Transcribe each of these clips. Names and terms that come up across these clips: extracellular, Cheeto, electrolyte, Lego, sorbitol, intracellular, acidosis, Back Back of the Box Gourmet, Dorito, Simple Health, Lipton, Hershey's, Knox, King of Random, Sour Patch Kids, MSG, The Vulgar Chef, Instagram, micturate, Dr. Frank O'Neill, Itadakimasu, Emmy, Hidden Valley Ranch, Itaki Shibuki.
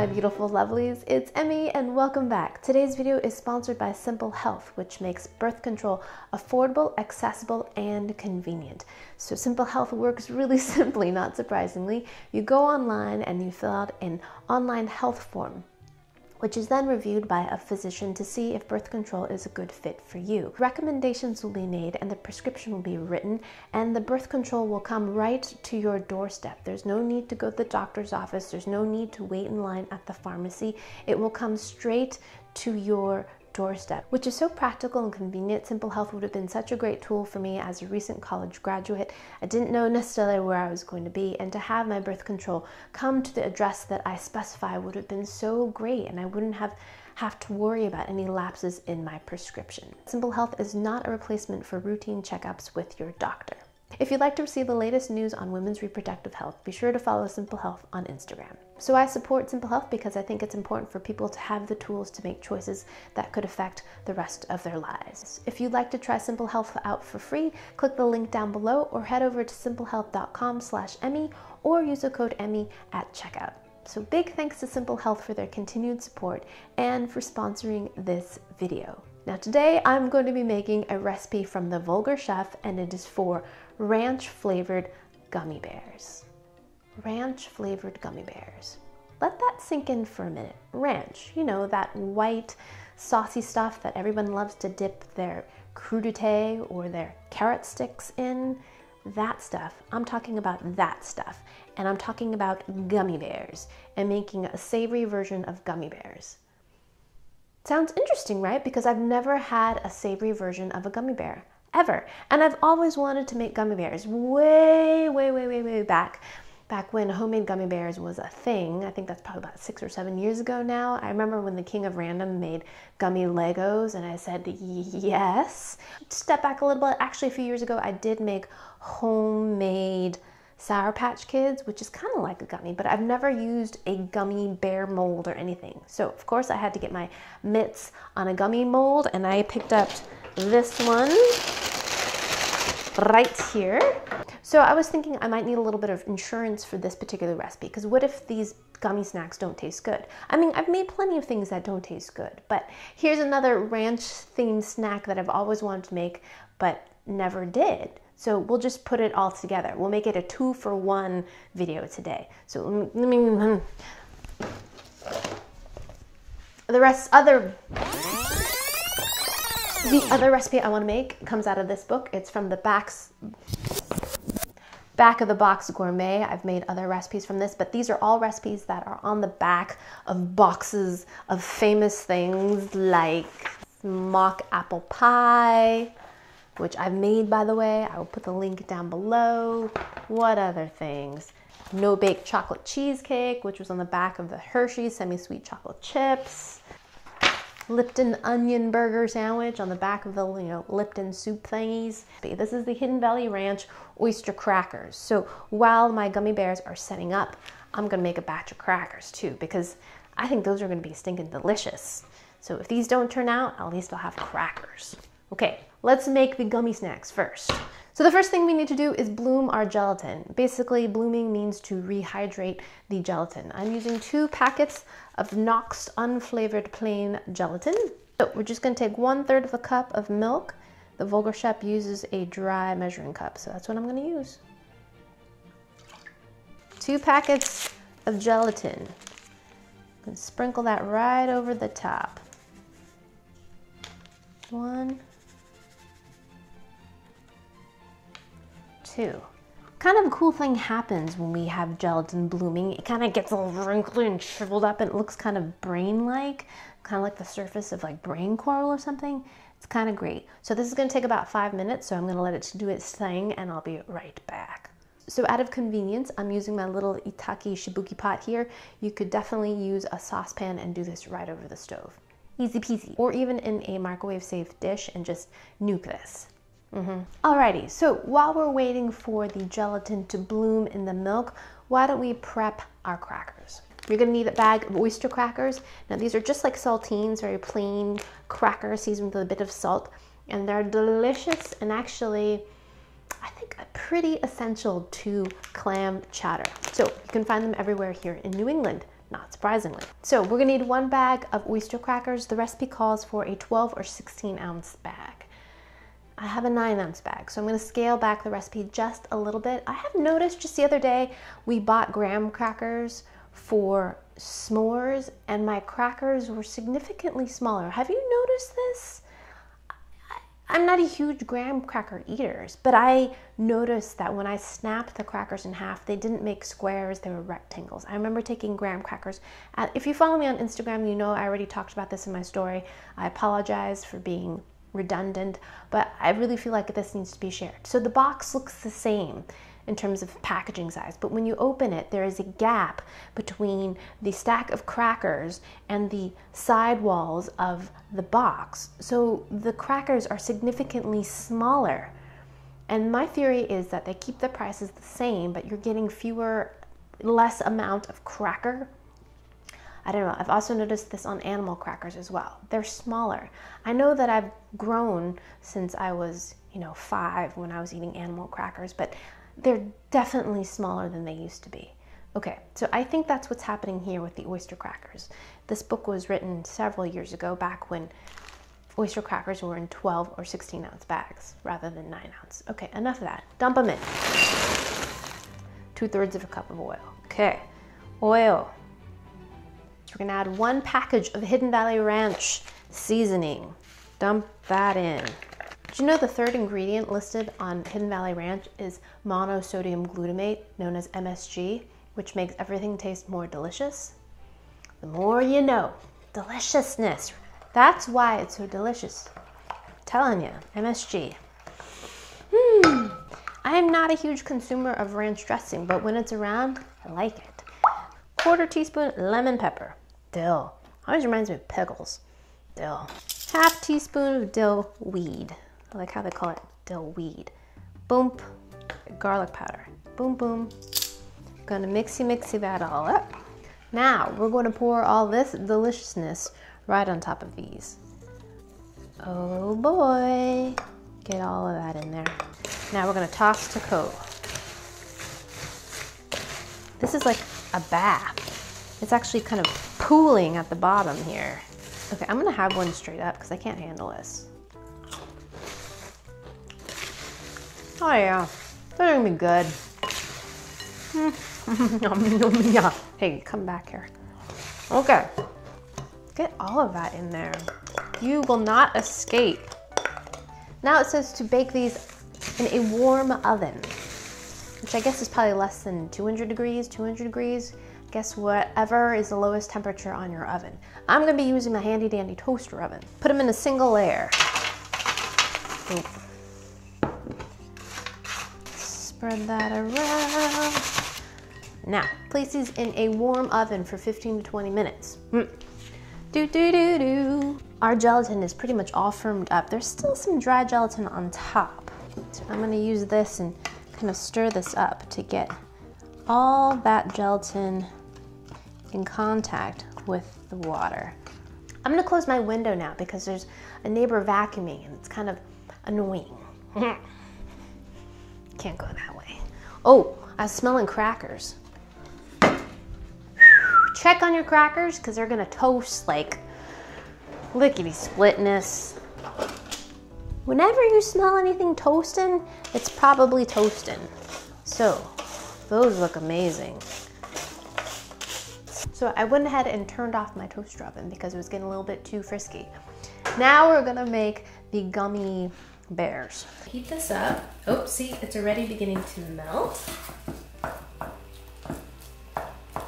my beautiful lovelies, it's Emmy and welcome back. Today's video is sponsored by Simple Health, which makes birth control affordable, accessible, and convenient. So Simple Health works really simply, not surprisingly. You go online and you fill out an online health form, which is then reviewed by a physician to see if birth control is a good fit for you. Recommendations will be made and the prescription will be written, and the birth control will come right to your doorstep. There's no need to go to the doctor's office. There's no need to wait in line at the pharmacy. It will come straight to your doorstep, which is so practical and convenient. Simple Health would have been such a great tool for me as a recent college graduate. I didn't know necessarily where I was going to be, and to have my birth control come to the address that I specify would have been so great, and I wouldn't have to worry about any lapses in my prescription. Simple Health is not a replacement for routine checkups with your doctor. If you'd like to receive the latest news on women's reproductive health, be sure to follow Simple Health on Instagram. So I support Simple Health because I think it's important for people to have the tools to make choices that could affect the rest of their lives. If you'd like to try Simple Health out for free, click the link down below or head over to simplehealth.com/Emmy or use the code Emmy at checkout. So big thanks to Simple Health for their continued support and for sponsoring this video. Now today I'm going to be making a recipe from The Vulgar Chef, and it is for ranch flavored gummy bears. Ranch flavored gummy bears. Let that sink in for a minute. Ranch, you know, that white saucy stuff that everyone loves to dip their crudité or their carrot sticks in. That stuff. I'm talking about that stuff. And I'm talking about gummy bears and making a savory version of gummy bears. Sounds interesting, right? Because I've never had a savory version of a gummy bear. Ever. And I've always wanted to make gummy bears way back when homemade gummy bears was a thing. I think that's probably about 6 or 7 years ago now. I remember when the King of Random made gummy Legos and I said yes. Step back a little bit. Actually, a few years ago, I did make homemade Sour Patch Kids, which is kind of like a gummy, but I've never used a gummy bear mold or anything. So of course I had to get my mitts on a gummy mold, and I picked up this one right here. So I was thinking I might need a little bit of insurance for this particular recipe, because what if these gummy snacks don't taste good? I mean, I've made plenty of things that don't taste good, but here's another ranch themed snack that I've always wanted to make but never did. So we'll just put it all together. We'll make it a 2-for-1 video today. So let me, the other recipe I want to make comes out of this book. It's from the Back of the Box Gourmet. I've made other recipes from this, but these are all recipes that are on the back of boxes of famous things like mock apple pie, which I've made, by the way. I will put the link down below. What other things? No-bake chocolate cheesecake, which was on the back of the Hershey's semi-sweet chocolate chips. Lipton onion burger sandwich on the back of the, you know, Lipton soup thingies. This is the Hidden Valley Ranch oyster crackers. So while my gummy bears are setting up, I'm gonna make a batch of crackers too, because I think those are gonna be stinking delicious. So if these don't turn out, at least I'll have crackers. Okay, let's make the gummy snacks first. So the first thing we need to do is bloom our gelatin. Basically, blooming means to rehydrate the gelatin. I'm using 2 packets of Knox unflavored plain gelatin. So we're just gonna take 1/3 of a cup of milk. The Vulgar Chef uses a dry measuring cup, so that's what I'm gonna use. 2 packets of gelatin. I'm gonna sprinkle that right over the top. 1, 2. Kind of a cool thing happens when we have gelatin blooming. It kind of gets all wrinkly and shriveled up, and it looks kind of brain-like, kind of like the surface of like brain coral or something. It's kind of great. So this is gonna take about 5 minutes, so I'm gonna let it do its thing and I'll be right back. So out of convenience, I'm using my little Itaki Shibuki pot here. You could definitely use a saucepan and do this right over the stove. Easy peasy. Or even in a microwave-safe dish and just nuke this. Alrighty, so while we're waiting for the gelatin to bloom in the milk, why don't we prep our crackers? You're gonna need a bag of oyster crackers. Now these are just like saltines, very plain crackers seasoned with a bit of salt, and they're delicious and actually, I think, pretty essential to clam chowder. So you can find them everywhere here in New England. not surprisingly. So we're gonna need one bag of oyster crackers. The recipe calls for a 12 or 16 ounce bag. I have a 9 ounce bag, so I'm gonna scale back the recipe just a little bit. I have noticed just the other day, we bought graham crackers for s'mores and my crackers were significantly smaller. Have you noticed this? I'm not a huge graham cracker eater, but I noticed that when I snapped the crackers in half, they didn't make squares, they were rectangles. I remember taking graham crackers. If you follow me on Instagram, you know I already talked about this in my story. I apologize for being redundant, but I really feel like this needs to be shared. So the box looks the same in terms of packaging size, but when you open it, there is a gap between the stack of crackers and the side walls of the box. So the crackers are significantly smaller. And my theory is that they keep the prices the same, but you're getting less amount of cracker. I don't know, I've also noticed this on animal crackers as well. They're smaller. I know that I've grown since I was, you know, 5 when I was eating animal crackers, but they're definitely smaller than they used to be. Okay, so I think that's what's happening here with the oyster crackers. This book was written several years ago, back when oyster crackers were in 12 or 16 ounce bags rather than 9 ounce. Okay, enough of that. Dump them in. 2/3 of a cup of oil. Okay, oil. So we're gonna add one package of Hidden Valley Ranch seasoning. Dump that in. Did you know the third ingredient listed on Hidden Valley Ranch is monosodium glutamate, known as MSG, which makes everything taste more delicious? The more you know. Deliciousness. That's why it's so delicious. I'm telling you, MSG. I am not a huge consumer of ranch dressing, but when it's around, I like it. 1/4 teaspoon lemon pepper. Dill. Always reminds me of pickles. Dill. 1/2 teaspoon of dill weed. I like how they call it dill weed. Boom, garlic powder. Boom, boom. Gonna mixy that all up. Now we're going to pour all this deliciousness right on top of these. Oh boy, get all of that in there. Now we're gonna toss to coat. This is like a bath. It's actually kind of pooling at the bottom here. Okay, I'm gonna have one straight up because I can't handle this. Oh yeah, they're gonna be good. Hey, come back here. Okay, get all of that in there. You will not escape. Now it says to bake these in a warm oven, which I guess is probably less than 200 degrees. Guess whatever is the lowest temperature on your oven. I'm gonna be using my handy dandy toaster oven. Put them in a single layer. Ooh. Spread that around. Now, place these in a warm oven for 15 to 20 minutes. Our gelatin is pretty much all firmed up. There's still some dry gelatin on top. So I'm gonna use this and kind of stir this up to get all that gelatin in contact with the water. I'm gonna close my window now because there's a neighbor vacuuming and it's kind of annoying. Can't go that way. Oh, I was smelling crackers. Check on your crackers because they're gonna toast like lickety-splitness. Whenever you smell anything toasting, it's probably toasting. So, those look amazing. So I went ahead and turned off my toaster oven because it was getting a little bit too frisky. Now we're gonna make the gummy bears. Heat this up. Oh, see, it's already beginning to melt.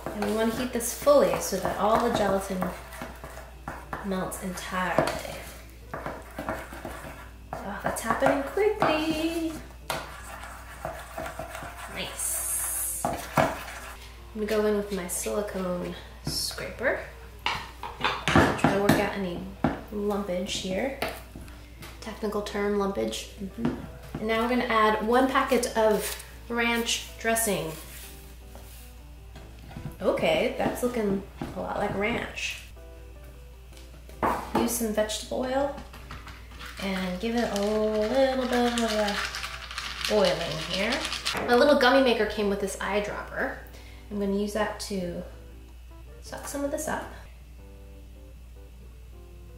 And we wanna heat this fully so that all the gelatin melts entirely. Oh, that's happening quickly. Nice. I'm gonna go in with my silicone scraper. Try to work out any lumpage here. Technical term, lumpage. And now we're gonna add one packet of ranch dressing. Okay, that's looking a lot like ranch. Use some vegetable oil and give it a little bit of a boiling here. My little gummy maker came with this eyedropper. I'm gonna use that to suck some of this up.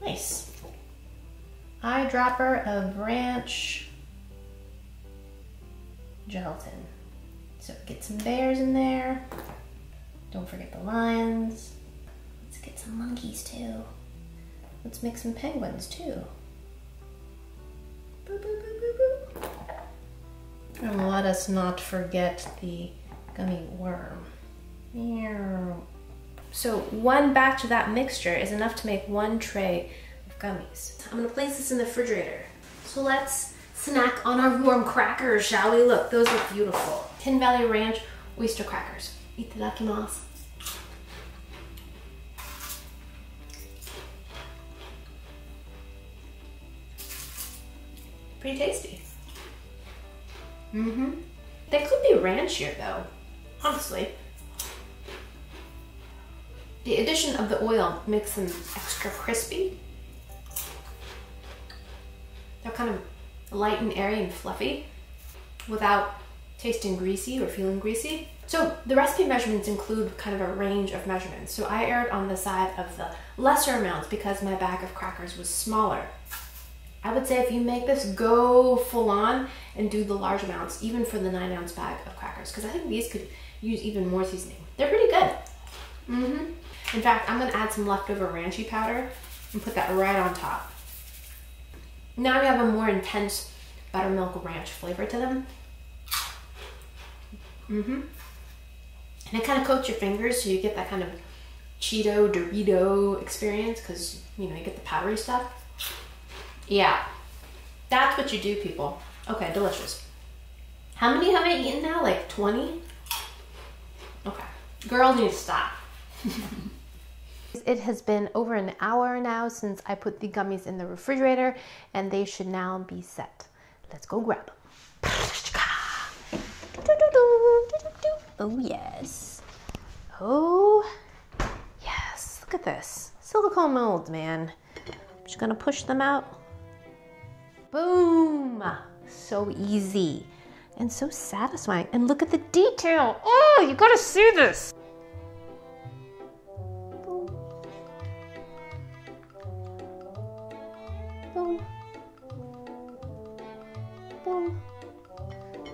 Nice. Eyedropper of ranch gelatin. So get some bears in there. Don't forget the lions. Let's get some monkeys too. Let's make some penguins too. Boop, boop, boop, boop, boop. And let us not forget the gummy worm. So one batch of that mixture is enough to make one tray of gummies. I'm gonna place this in the refrigerator. So let's snack on our warm crackers, shall we? Look, those look beautiful. Hidden Valley Ranch oyster crackers. Itadakimasu. Pretty tasty. Mm-hmm. They could be ranchier though, honestly. The addition of the oil makes them extra crispy. They're kind of light and airy and fluffy without tasting greasy or feeling greasy. So the recipe measurements include kind of a range of measurements. So I erred on the side of the lesser amounts because my bag of crackers was smaller. I would say if you make this, go full on and do the large amounts, even for the 9-ounce bag of crackers, because I think these could use even more seasoning. They're pretty good. In fact, I'm gonna add some leftover ranchy powder and put that right on top. Now we have a more intense buttermilk ranch flavor to them. And it kind of coats your fingers so you get that kind of Cheeto, Dorito experience, because you know, you get the powdery stuff. Yeah, that's what you do, people. Okay, delicious. How many have I eaten now? Like 20? Okay, girls need to stop. It has been over an hour now since I put the gummies in the refrigerator, and they should now be set. Let's go grab them. Oh yes. Oh yes, look at this. Silicone molds, man. I'm just gonna push them out. Boom! So easy and so satisfying. And look at the detail. Oh, you gotta see this. Boom. Boom. Boom.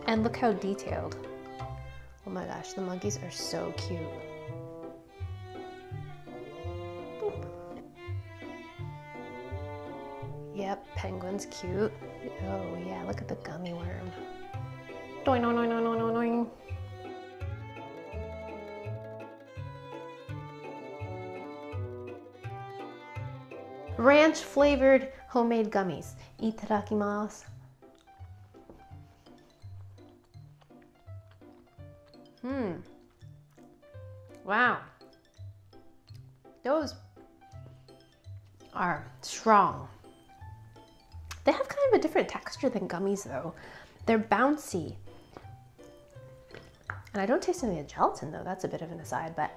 And look how detailed. Oh my gosh, the monkeys are so cute. Boop. Yep, penguin's cute. Oh yeah, look at the gummy worm. Doing, doing, doing, doing, doing. Ranch flavored homemade gummies. Itadakimasu. Wow. Those are strong. They have kind of a different texture than gummies though. They're bouncy. And I don't taste any of the gelatin though. That's a bit of an aside, but.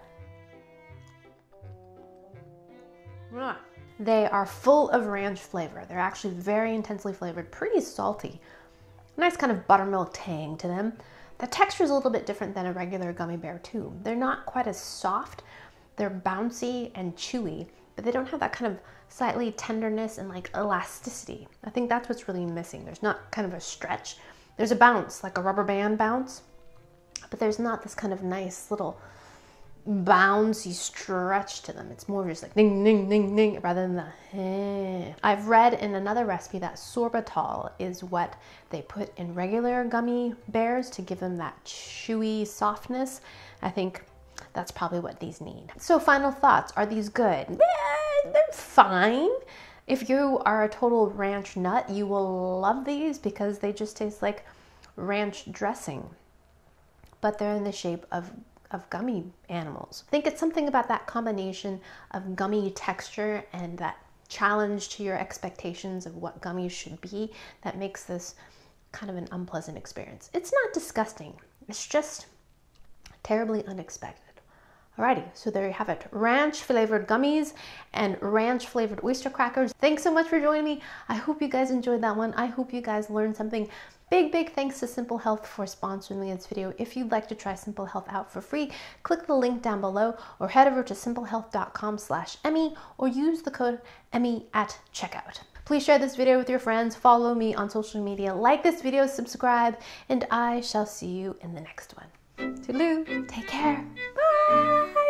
They are full of ranch flavor. They're actually very intensely flavored, pretty salty. Nice kind of buttermilk tang to them. The texture is a little bit different than a regular gummy bear too. They're not quite as soft. They're bouncy and chewy, but they don't have that kind of slightly tenderness and like elasticity. I think that's what's really missing. There's not kind of a stretch. There's a bounce, like a rubber band bounce, but there's not this kind of nice little bouncy stretch to them. It's more just like ding, ding, ding, ding, rather than the eh. I've read in another recipe that sorbitol is what they put in regular gummy bears to give them that chewy softness. I think that's probably what these need. So final thoughts, are these good? Yeah, they're fine. If you are a total ranch nut, you will love these because they just taste like ranch dressing, but they're in the shape of gummy animals. I think it's something about that combination of gummy texture and that challenge to your expectations of what gummies should be that makes this kind of an unpleasant experience. It's not disgusting, it's just terribly unexpected. Alrighty, so there you have it. Ranch flavored gummies and ranch flavored oyster crackers. Thanks so much for joining me. I hope you guys enjoyed that one. I hope you guys learned something. Big thanks to Simple Health for sponsoring me in this video. If you'd like to try Simple Health out for free, click the link down below or head over to simplehealth.com/Emmy or use the code Emmy at checkout. Please share this video with your friends, follow me on social media, like this video, subscribe, and I shall see you in the next one. Toodaloo, take care, bye!